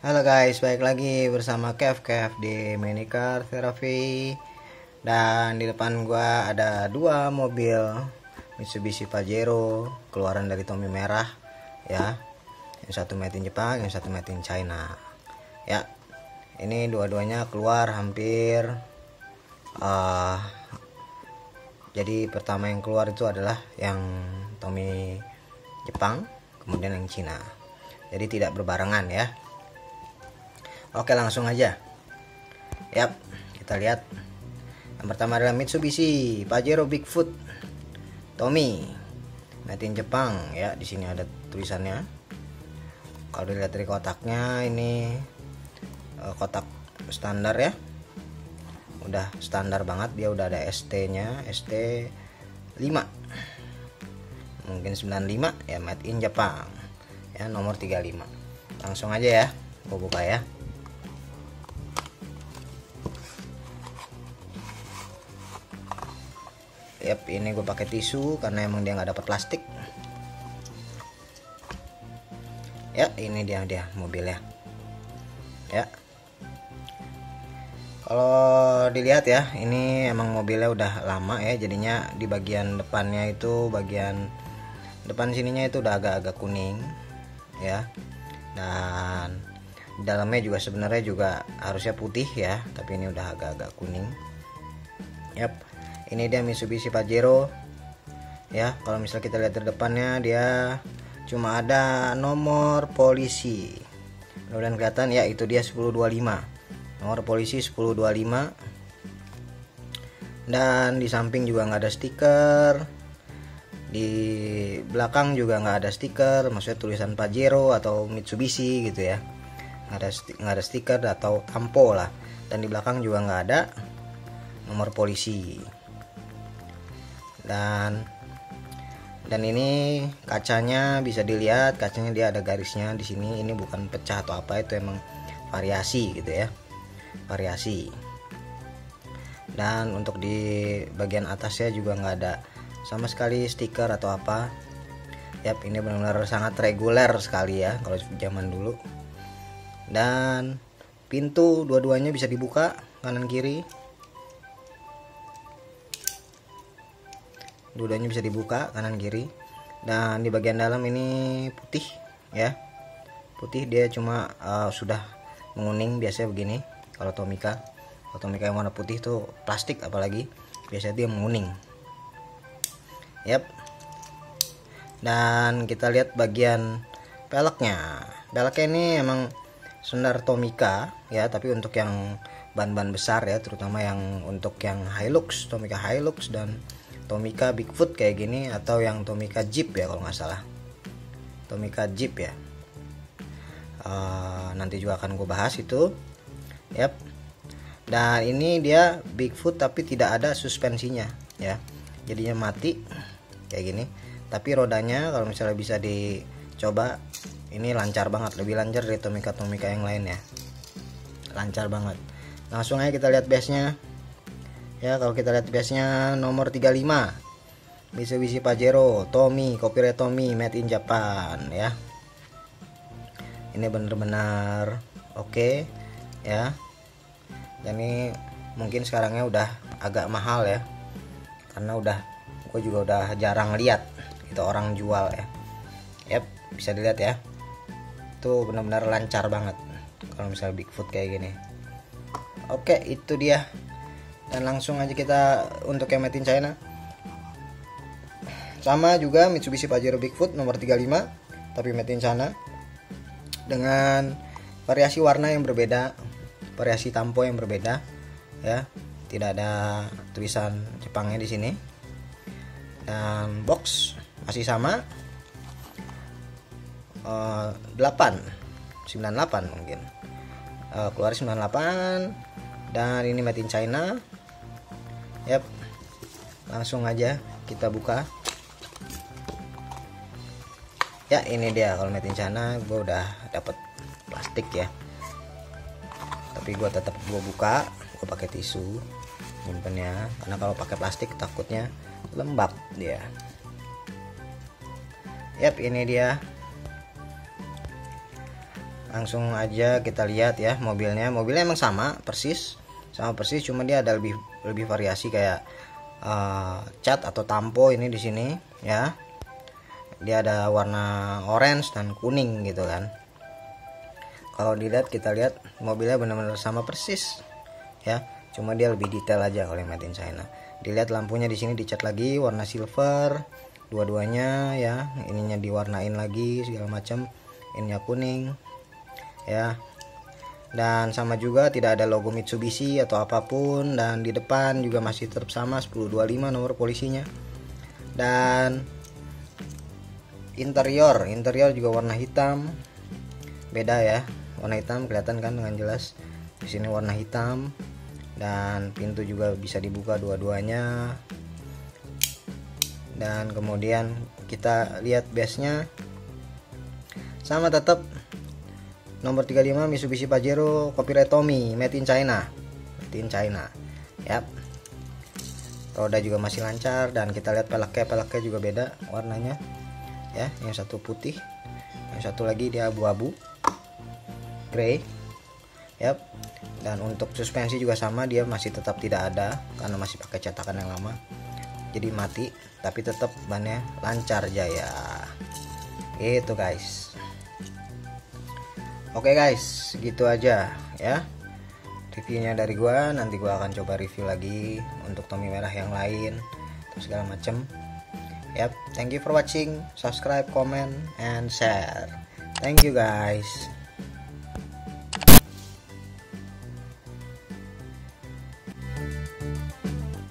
Halo guys, balik lagi bersama Kev Kev di Mini Car Therapy. Dan di depan gua ada dua mobil Mitsubishi Pajero keluaran dari Tomy merah ya. Yang satu made in Jepang, yang satu made in China. Ya. Ini dua-duanya keluar hampir jadi pertama yang keluar itu adalah yang Tomy Jepang, kemudian yang Cina. Jadi tidak berbarengan ya. Oke, langsung aja. Yap, kita lihat. Yang pertama adalah Mitsubishi Pajero Bigfoot Tomy made in Jepang ya. Di sini ada tulisannya. Kalau dilihat dari kotaknya, ini kotak standar ya. Udah standar banget, dia udah ada ST-nya, ST 5. Mungkin 95 ya, made in Jepang. Ya, nomor 35. Langsung aja ya, gua buka ya. Yap, ini gue pakai tisu karena emang dia nggak dapat plastik. Ya, ini dia mobilnya. Ya. Kalau dilihat ya, ini emang mobilnya udah lama ya, jadinya di bagian depannya itu, bagian depan sininya itu udah agak-agak kuning, ya. Dan dalamnya juga sebenarnya juga harusnya putih ya, tapi ini udah agak-agak kuning. Yap. Ini dia Mitsubishi Pajero ya. Kalau misalnya kita lihat dari depannya, dia cuma ada nomor polisi. Mudah-mudahan kelihatan ya, itu dia 1025. Nomor polisi 1025. Dan di samping juga nggak ada stiker. Di belakang juga nggak ada stiker, maksudnya tulisan Pajero atau Mitsubishi gitu ya. Nggak ada stiker atau tampo lah. Dan di belakang juga nggak ada nomor polisi. Dan ini kacanya bisa dilihat, kacanya dia ada garisnya di sini. Ini bukan pecah atau apa, itu emang variasi gitu ya, variasi. Dan untuk di bagian atasnya juga nggak ada sama sekali stiker atau apa. Yap, ini benar-benar sangat reguler sekali ya kalau zaman dulu. Dan pintu dua-duanya bisa dibuka kanan kiri. Dua-duanya bisa dibuka kanan kiri. Dan di bagian dalam ini putih ya, putih. Dia cuma sudah menguning biasanya begini. Kalau Tomica yang warna putih tuh plastik, apalagi biasanya dia menguning. Yap. Dan kita lihat bagian peleknya. Peleknya ini emang standar Tomica ya, tapi untuk yang ban-ban besar ya, terutama yang untuk yang Hilux, Tomica Hilux dan Tomica Bigfoot kayak gini, atau yang Tomica Jeep ya kalau nggak salah, Tomica Jeep ya. Nanti juga akan gue bahas itu. Yap. Dan ini dia Bigfoot tapi tidak ada suspensinya ya, jadinya mati kayak gini. Tapi rodanya kalau misalnya bisa dicoba, ini lancar banget, lebih lancar dari Tomica yang lain ya, lancar banget. Langsung aja kita lihat base-nya. Ya, kalau kita lihat biasanya nomor 35 Mitsubishi Pajero Tomy, copyright Tomy, made in Japan ya. Ini bener-bener oke ya. Dan ini mungkin sekarangnya udah agak mahal ya, karena gue juga udah jarang lihat itu orang jual ya. Yap, bisa dilihat ya, itu bener-bener lancar banget kalau misalnya Bigfoot kayak gini. Oke, itu dia. Dan langsung aja kita untuk yang made in China. Sama juga Mitsubishi Pajero Bigfoot nomor 35, tapi made in China. Dengan variasi warna yang berbeda, variasi tampo yang berbeda ya. Tidak ada tulisan Jepangnya di sini. Dan box masih sama. 98 mungkin. Keluar 98 dan ini made in China. Yap, langsung aja kita buka. Ya, ini dia. Kalau made in China gue udah dapet plastik ya, tapi gue tetap buka, gue pakai tisu nyimpennya, karena kalau pakai plastik takutnya lembab dia. Yap, ini dia. Langsung aja kita lihat ya mobilnya emang sama persis, cuma dia ada lebih variasi kayak cat atau tampo ini di sini ya. Dia ada warna orange dan kuning gitu kan. Kalau dilihat, kita lihat mobilnya benar-benar sama persis ya, cuma dia lebih detail aja kalau made in China. Dilihat lampunya di sini dicat lagi warna silver dua-duanya ya, ininya diwarnain lagi segala macam, ininya kuning ya. Dan sama juga tidak ada logo Mitsubishi atau apapun, dan di depan juga masih tetap sama 1025 nomor polisinya. Dan interior juga warna hitam, beda ya, warna hitam kelihatan kan dengan jelas di sini warna hitam. Dan pintu juga bisa dibuka dua-duanya. Dan kemudian kita lihat base-nya sama tetap nomor 35 Mitsubishi Pajero copyright Tomy, made in China ya. Roda juga masih lancar, dan kita lihat peleknya juga beda warnanya ya, yang satu putih, yang satu lagi dia abu-abu grey ya. Dan untuk suspensi juga sama, dia masih tetap tidak ada karena masih pakai cetakan yang lama, jadi mati tapi tetap bannya lancar jaya itu guys. Oke guys, gitu aja ya reviewnya dari gua. Nanti gua akan coba review lagi untuk Tomy merah yang lain terus segala macem. Yap, thank you for watching, subscribe, comment, and share. Thank you guys.